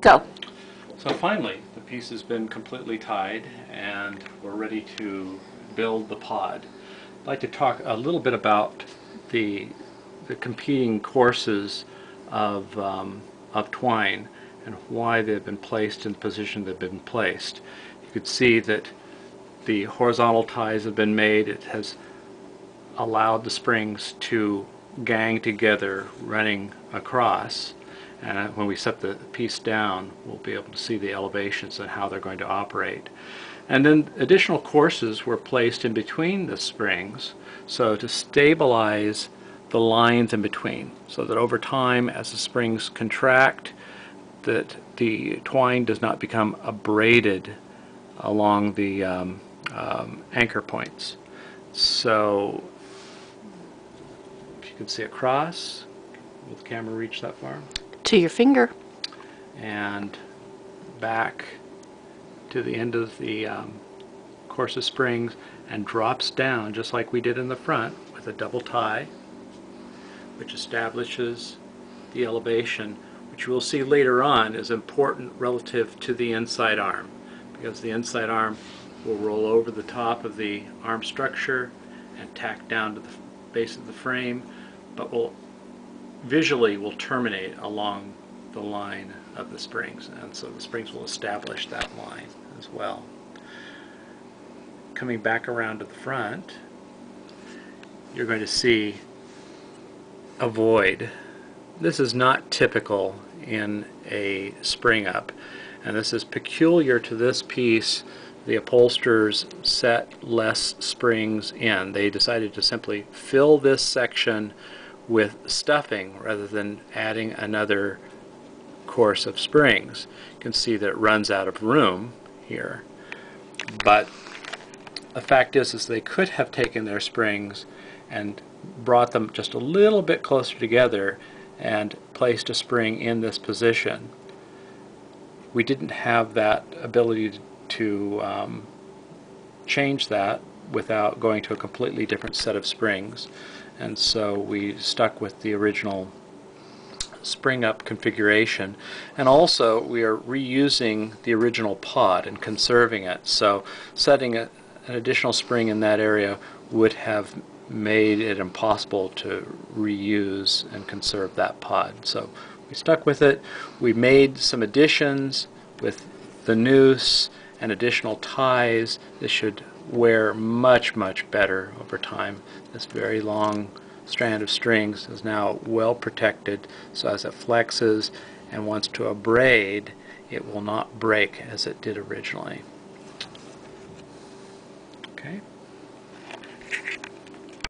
Go. So finally, the piece has been completely tied and we're ready to build the pod. I'd like to talk a little bit about the competing courses of twine and why they've been placed in the position they've been placed. You could see that the horizontal ties have been made. It has allowed the springs to gang together running across, and when we set the piece down we'll be able to see the elevations and how they're going to operate. And then additional courses were placed in between the springs so to stabilize the lines in between, so that over time as the springs contract that the twine does not become abraded along the anchor points. So if you can see across, will the camera reach that far? To your finger. And back to the end of the course of springs and drops down just like we did in the front with a double tie, which establishes the elevation, which we'll see later on is important relative to the inside arm, because the inside arm will roll over the top of the arm structure and tack down to the base of the frame, but will visually will terminate along the line of the springs, and so the springs will establish that line as well. Coming back around to the front, you're going to see a void. This is not typical in a spring up, and this is peculiar to this piece. The upholsterers set less springs in. They decided to simply fill this section with stuffing rather than adding another course of springs. You can see that it runs out of room here, but the fact is they could have taken their springs and brought them just a little bit closer together and placed a spring in this position. We didn't have that ability to change that without going to a completely different set of springs, and so we stuck with the original spring up configuration. And also we are reusing the original pod and conserving it, so setting an additional spring in that area would have made it impossible to reuse and conserve that pod. So we stuck with it. We made some additions with the noose and additional ties. This should wear much, much better over time. This very long strand of strings is now well protected, so as it flexes and wants to abrade, it will not break as it did originally. Okay.